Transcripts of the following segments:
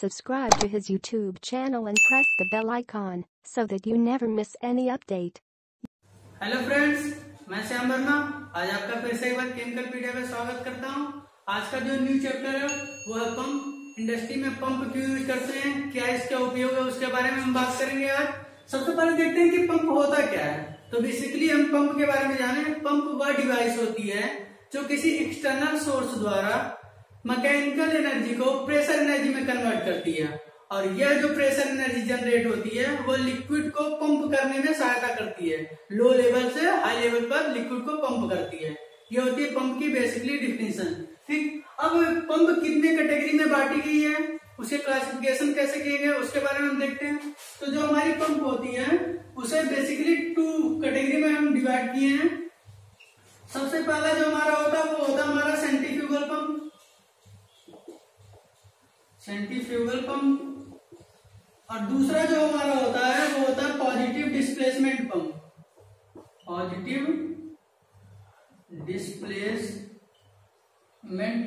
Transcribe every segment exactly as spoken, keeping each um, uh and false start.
Subscribe to his YouTube channel and press the bell icon so that you never miss any update. Hello friends, मैं श्याम वर्मा आज आपका फिर से एक बार chemical पीडिया में स्वागत करता हूं। आज का जो न्यू चैप्टर है वो है पंप इंडस्ट्री में पंप क्यों यूज करते हैं, क्या इसका उपयोग है, उसके बारे में हम बात करेंगे। आज सबसे पहले देखते हैं कि पंप होता क्या है। तो बेसिकली हम पंप के बारे में जाने। पंप वह डिवाइस होती है जो किसी एक्सटर्नल सोर्स द्वारा मैकेनिकल एनर्जी को प्रेशर एनर्जी में कन्वर्ट करती है, और यह जो प्रेशर एनर्जी जनरेट होती है वो लिक्विड को पंप करने में सहायता करती है। लो लेवल से हाई लेवल पर लिक्विड को पंप करती है। ये होती है पंप की बेसिकली डिफिनेशन। ठीक, अब पंप कितने कैटेगरी में बांटी गई है, उसके क्लासिफिकेशन कैसे किए गए, उसके बारे में हम देखते हैं। तो जो हमारी पंप होती है उसे बेसिकली टू कैटेगरी में हम डिवाइड किए हैं। सबसे पहला जो हमारा होता है वो होता है हमारा सेंट्रीफ्यूगल पंप, सेंट्रीफ्यूगल पंप। और दूसरा जो हमारा होता है वो होता है positive displacement pump, positive displacement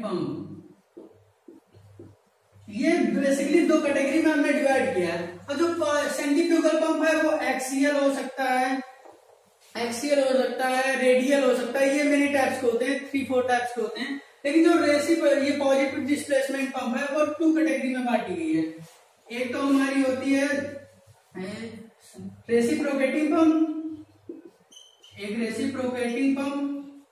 pump. ये बेसिकली दो कैटेगरी में हमने डिवाइड किया है। और जो सेंट्रीफ्यूगल पंप है वो एक्सियल हो सकता है, एक्सियल हो सकता है, रेडियल हो सकता है। ये मेनी टाइप्स के होते हैं, थ्री फोर टाइप्स के होते हैं। लेकिन जो रेसिप ये पॉजिटिव डिस्प्लेसमेंट पंप है वो टू कैटेगरी में बांटी गई है। एक तो हमारी होती है रेसिप्रोकेटिंग पंप, एक रेसिप्रोकेटिंग पंप,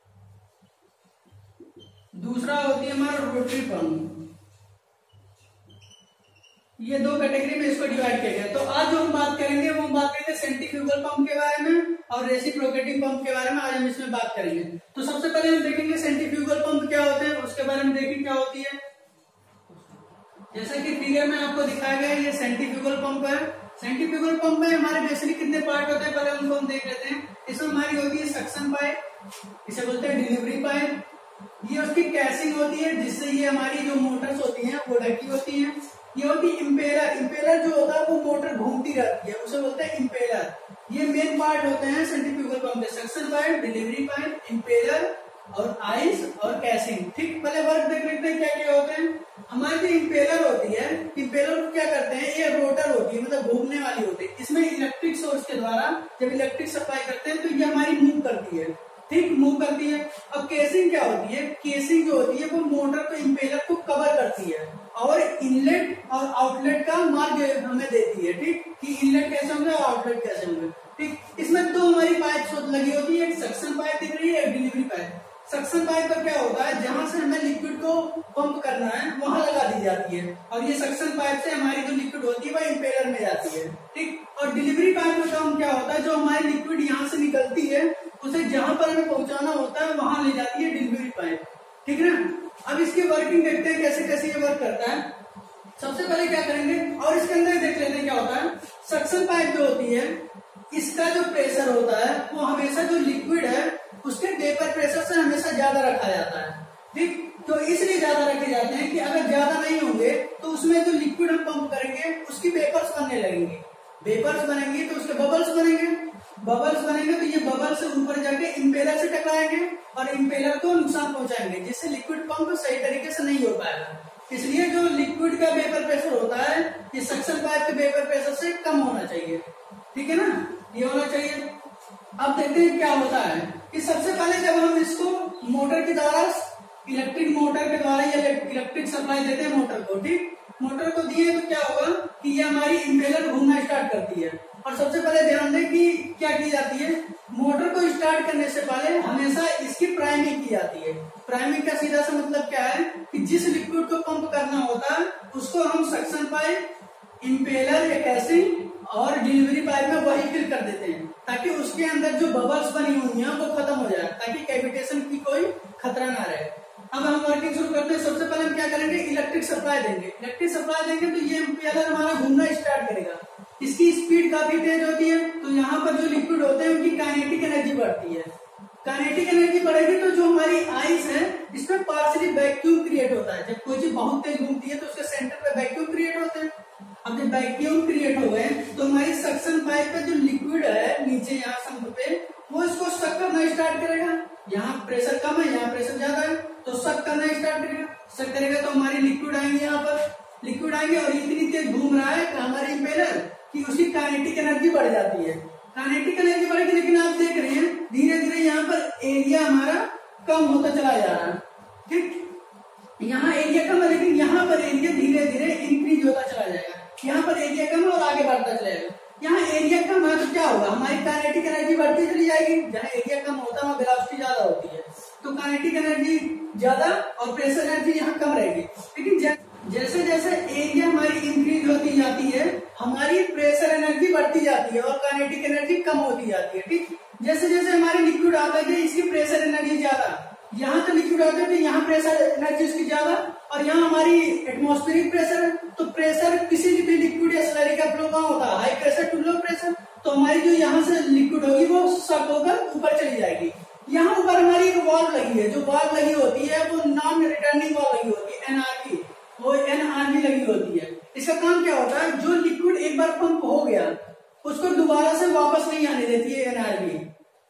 दूसरा होती है हमारा रोटरी पंप। ये दो कैटेगरी में इसको डिवाइड किया गया। तो आज जो हम बात करेंगे वो हम बात करेंगे सेंट्रीफ्यूगल पंप के बारे में और रेसिप्रोकेटिंग पंप के बारे में। आज हम इसमें बात करेंगे। तो सबसे पहले हम देखेंगे सेंट्रीफ्यूगल पंप क्या होते हैं, उसके बारे में देखेंगे क्या होती है। जैसा कि फिगर में आपको दिखाया गया ये सेंट्रीफ्यूगल पंप है। सेंट्रीफ्यूगल पंप में हमारे बेसिकली कितने पार्ट होते हैं पहले उनको हम देख लेते हैं। इसमें हमारी होती है सक्शन पाइप, इसे बोलते हैं डिलीवरी पाइप। ये उसकी कैसिंग होती है जिससे ये हमारी जो मोटर्स होती है वो ढकी होती है। ये होती है इम्पेलर। इम्पेलर जो होता है वो मोटर घूमती रहती है, उसे बोलते हैं इम्पेलर। ये मेन पार्ट होते हैं सेंट्रीफ्यूगल पंप के, suction pipe, delivery pipe, impeller और आइस और कैसिंग। ठीक, पहले वर्क देख लेते हैं क्या क्या होते हैं। हमारी जो इम्पेलर होती है, इम्पेलर को क्या करते हैं, ये रोटर होती है, मतलब घूमने वाली होती है। इसमें इलेक्ट्रिक सोर्स के द्वारा जब इलेक्ट्रिक सप्लाई करते हैं तो ये हमारी मूव करती है। ठीक, मूव करती है। अब केसिंग क्या होती है, केसिंग जो होती है वो मोटर को, इम्पेलर को कवर करती है और इनलेट और आउटलेट का मार्ग हमें देती है। ठीक, कि इनलेट कैसे होंगे और आउटलेट कैसे होंगे। ठीक, इसमें दो हमारी पाइप लगी होती है, एक सक्शन पाइप दिख रही है, एक डिलीवरी पाइप। सक्शन पाइप का क्या होता है, जहां से हमें लिक्विड को पंप करना है वहां लगा दी जाती है, और ये सक्शन पाइप से हमारी जो लिक्विड होती है वह इम्पेलर में जाती है। ठीक, और डिलीवरी पाइप का काम क्या होता है, जो हमारी लिक्विड यहाँ से निकलती है उसे जहां पर हमें पहुंचाना होता है वहां ले जाती है डिलीवरी पाइप। ठीक है ना। अब इसकी वर्किंग देखते हैं कैसे कैसे ये वर्क करता है। सबसे पहले क्या करेंगे और इसके अंदर देख लेते हैं क्या होता है। सक्शन पाइप जो होती है इसका जो प्रेशर होता है वो हमेशा जो लिक्विड है उसके वेपर प्रेशर से हमेशा ज्यादा रखा जाता है। ठीक, तो इसलिए ज्यादा रखे जाते हैं कि अगर ज्यादा नहीं होंगे तो उसमें जो लिक्विड हम पंप करेंगे उसकी वेपर्स बनने लगेंगे। वेपर्स बनेंगे तो उसके बबल्स बनेंगे, बबल्स बनेंगे तो ये बबल्स से ऊपर जाके इम्पेलर से टकराएंगे और इम्पेलर को नुकसान पहुंचाएंगे, जिससे लिक्विड पंप सही तरीके से नहीं हो पाएगा। इसलिए जो लिक्विड का वेपर प्रेशर होता है ये सक्शन पाइप के वेपर प्रेशर से कम होना चाहिए। ठीक है ना, ये होना चाहिए। अब देखते हैं क्या होता है कि सबसे पहले जब हम इसको मोटर के द्वारा, इलेक्ट्रिक मोटर के द्वारा इलेक्ट्रिक सप्लाई देते हैं मोटर को। ठीक, मोटर को दिए तो क्या होगा कि ये हमारी इम्पेलर घूमना स्टार्ट करती है। और सबसे पहले ध्यान दें कि क्या की जाती है, मोटर को स्टार्ट करने से पहले हमेशा इसकी प्राइमिंग की जाती है। प्राइमिंग का सीधा सा मतलब क्या है कि जिस लिक्विड को पंप करना होता है उसको हम सक्शन पाइप, इम्पेलर या कैसिंग और डिलीवरी पाइप में वही फिल कर देते हैं, ताकि उसके अंदर जो बबल्स बनी हुई है वो खत्म हो जाए, ताकि कैविटेशन की कोई खतरा ना रहे। अब हम वर्किंग शुरू करते हैं। सबसे पहले हम क्या करेंगे, इलेक्ट्रिक सप्लाई देंगे। इलेक्ट्रिक सप्लाई देंगे तो ये इम्पेलर हमारा घूमना स्टार्ट करेगा। इसकी स्पीड काफी तेज होती है तो यहाँ पर जो लिक्विड होते हैं उनकी काइनेटिक एनर्जी बढ़ती है। काइनेटिक एनर्जी बढ़ेगी तो जो हमारी आइस है इसमें पार्शियली वैक्यूम क्रिएट होता है। जब कोई चीज बहुत तेज घूमती है तो उसके सेंटर पे वैक्यूम क्रिएट होते हैं। अब जब वैक्यूम क्रिएट हो गए तो हमारी सक्शन पाइप पे जो लिक्विड है नीचे यहाँ समुद्र पे वो इसको सक करना स्टार्ट करेगा। यहाँ प्रेशर कम है, यहाँ प्रेशर ज्यादा है तो सक करना स्टार्ट करेगा। सक करेगा तो हमारी लिक्विड आएंगे यहाँ पर, लिक्विड आएगी और इतनी तेज घूम रहा है हमारे इम्पेलर कि उसकी काइनेटिक एनर्जी बढ़ जाती है, काइनेटिक एनर्जी बढ़ेगी। लेकिन आप देख रहे हैं धीरे धीरे यहाँ पर एरिया हमारा कम होता चला जा रहा है, ठीक। यहाँ एरिया कम है लेकिन यहाँ पर एरिया धीरे धीरे इंक्रीज होता चला जाएगा। यहाँ पर एरिया कम है और आगे बढ़ता चलेगा। यहाँ एरिया कम है तो क्या होगा, हमारी काइनेटिक एनर्जी बढ़ती चली जाएगी। जहाँ एरिया कम होता है वहाँ वेलोसिटी ज्यादा होती है, तो काइनेटिक एनर्जी ज्यादा और प्रेशर एनर्जी यहाँ कम रहेगी। लेकिन जै, जैसे जैसे एरिया हमारी इंक्रीज होती जाती है हमारी प्रेशर एनर्जी बढ़ती जाती है और काइनेटिक एनर्जी कम होती जाती है, ठीक। जैसे जैसे हमारी लिक्विड आता है इसकी प्रेशर एनर्जी ज्यादा, यहाँ तो लिक्विड आता है यहाँ प्रेशर एनर्जी उसकी ज्यादा, और यहाँ हमारी एटमोस्फेरिक प्रेशर। तो प्रेशर किसी भी लिक्विड या स्लरी का फ्लो कहाँ होता है, high pressure to low pressure. तो हमारी जो यहाँ से लिक्विड होगी वो सक होकर ऊपर चली जाएगी। यहाँ ऊपर हमारी एक वाल्व लगी है, जो वाल्व लगी होती है वो नॉन रिटर्निंग वाल्व लगी होती है, एनआरवी। वो एनआरवी लगी होती है, इसका काम क्या होता है, जो लिक्विड एक बार पंप हो गया उसको दोबारा से वापस नहीं आने देती है एनआरवी,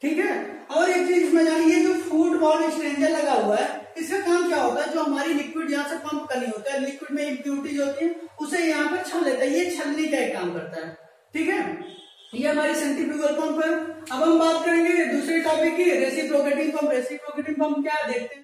ठीक है। और एक चीज इसमें जानिए, जो फूड वाल्व स्ट्रेंजर लगा हुआ है इसका काम क्या होता है, जो हमारी लिक्विड यहाँ से पंप करनी होता है, लिक्विड में इम्प्यूरिटीज होती है उसे यहाँ पर छल लेता है, ये छलनी का एक काम करता है, ठीक है। ये हमारी सेंट्रीफ्यूगल पंप है। अब हम बात करेंगे दूसरे टॉपिक की, रेसिप्रोकेटिंग पंप। रेसिप्रोकेटिंग पंप क्या देखते हैं,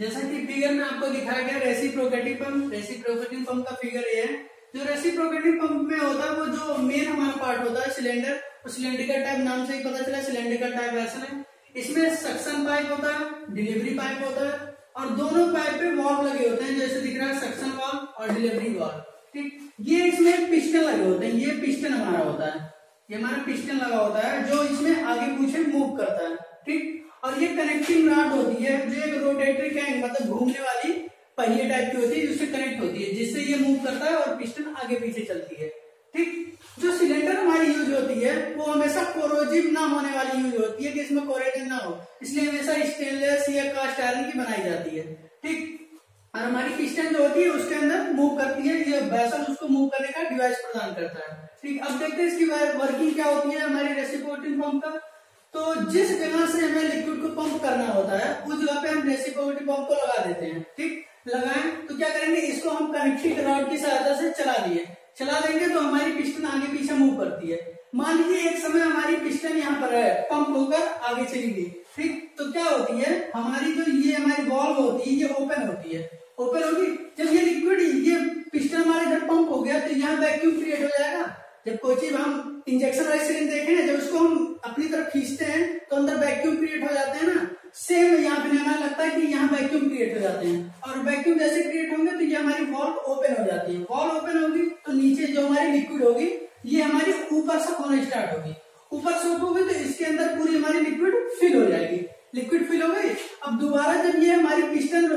जैसा कि फिगर में आपको दिखाया गया रेसिप्रोकेटिंग पंप। रेसिप्रोकेटिंग पंप का फिगर ये है, जो रेसिप्रोकेटिंग पंप में होता है वो जो मेन हमारा पार्ट होता है सिलेंडर, और सिलेंड्रिकल टाइप नाम से ही पता चला सिलेंड्रिकल टाइप वैसा है। इसमें सक्शन पाइप होता है, डिलीवरी पाइप होता है, और दोनों पाइप पे वाल्व लगे होते हैं, जैसे दिख रहा है सक्शन वाल्व और डिलीवरी वाल्व, ठीक। ये इसमें पिस्टन लगे होते हैं, ये पिस्टन हमारा होता है, ये हमारा पिस्टन लगा होता है जो इसमें आगे पीछे मूव करता है, ठीक। और ये कनेक्टिंग रॉड होती है, जो एक रोटेटरी कैंग मतलब घूमने वाली पहिए टाइप की होती है, उससे कनेक्ट होती है, जिससे ये मूव करता है और पिस्टन आगे पीछे चलती है, ठीक। जो सिलेंडर हमारी यूज होती है वो हमेशा कोरोजिव ना होने वाली यूज होती है, कि इसमें कोरोजन ना हो, इसलिए हमेशा स्टेनलेस या कास्ट आयरन की बनाई जाती है, ठीक। और हमारी पिस्टन जो होती है उसके अंदर मूव करती है, ये वैसल उसको मूव करने का डिवाइस प्रदान करता है, ठीक। अब देखते हैं इसकी वर्किंग क्या होती है हमारी रेसिप्रोकेटिंग पंप का। तो जिस जगह से हमें लिक्विड को पंप करना होता है उस जगह पे हम रेसिप्रोकेटिंग पंप को लगा देते हैं, ठीक। लगाए तो क्या करेंगे, इसको हम कनेक्टिंग रॉड की सहायता से चला दिए, चला देंगे तो हमारी पिस्टन आगे पीछे मूव करती है। मान लीजिए एक समय हमारी पिस्टन यहाँ पर है, पंप होकर आगे चली गई, ठीक। तो क्या होती है हमारी जो ये हमारी वाल्व होती है ये ओपन होती है, ओपन होगी। जब ये लिक्विड ये पिस्टन हमारे इधर पंप हो गया तो यहाँ वैक्यूम क्रिएट हो जाएगा। जब कोई चीज हम इंजेक्शन वाले सिलेंडर देखे ना, जब उसको हम अपनी तरफ खींचते हैं तो अंदर वैक्यूम क्रिएट हो जाते हैं ना, सेम यहाँ पे हमें लगता है कि यहाँ वैक्यूम क्रिएट हो जाते हैं, और वैक्यूम जैसे क्रिएट होंगे तो ये हमारी वाल्व ओपन हो जाती है। वाल्व ओपन होगी तो नीचे जो हमारी लिक्विड होगी ये हमारी ऊपर से होना स्टार्ट होगी, ऊपर से होगी तो इसके अंदर पूरी हमारी लिक्विड फिल हो जाएगी। लिक्विड फिल हो गई, अब दोबारा जब ये हमारी पिस्टन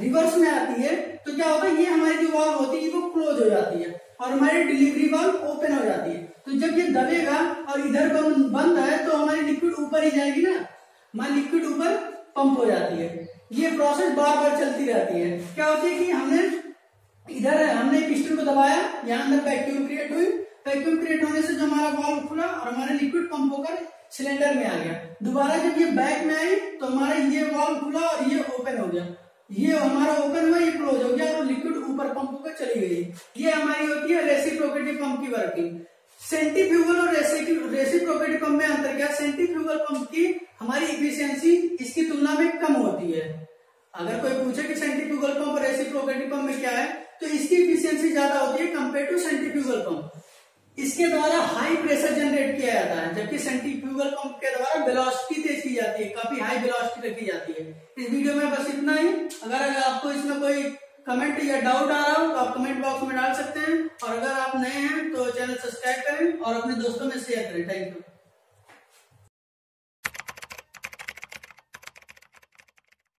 रिवर्स में आती है तो क्या होता है, ये हमारी जो वाल्व होती है वो क्लोज हो जाती है और हमारी डिलीवरी वाल्व ओपन हो जाती है। तो जब ये दबेगा और इधर बंद है तो हमारी लिक्विड ऊपर ही जाएगी ना, हमारी लिक्विड ऊपर पंप हो जाती है। ये प्रोसेस बार बार चलती रहती है। क्या होता है कि हमने इधर हमने पिस्टन को दबाया, यहाँ अंदर वैक्यूम क्रिएट हुई, वैक्यूम क्रिएट होने से जो हमारा वाल्व खुला और हमारा लिक्विड पंप होकर सिलेंडर में आ गया। दोबारा जब ये बैक में आई तो हमारा ये वाल्व खुला और ये ओपन हो गया, ये हमारा ओपन हुआ, ये क्लोज हो गया और लिक्विड ऊपर पंप होकर चली गई। ये हमारी होती है रेसिप्रोकेटिंग पंप की वर्किंग। सेंट्रीफ्यूगल और रेसिप्रोकेटिंग पंप में अंतर क्या है, सेंट्रीफ्यूगल पंप की हमारी इफिशियंसी इसकी तुलना में कम होती है। अगर कोई पूछे कि सेंट्रीफ्यूगल पंप और रेसिप्रोकेटिंग पंप में क्या है, तो इसकी इफिशियंसी ज्यादा होती है कंपेयर टू सेंट्रीफ्यूगल पंप। इसके द्वारा हाई प्रेशर जनरेट किया जाता है, जबकि सेंट्रीफ्यूगल पंप के द्वारा वेलोसिटी तेज की जाती है, काफी हाई वेलोसिटी रखी जाती है। इस वीडियो में बस इतना ही। अगर आपको इसमें कोई कमेंट या डाउट आ रहा हो तो आप कमेंट बॉक्स में डाल सकते हैं, और अगर आप नए हैं तो चैनल सब्सक्राइब करें और अपने दोस्तों में शेयर करें। Thank you.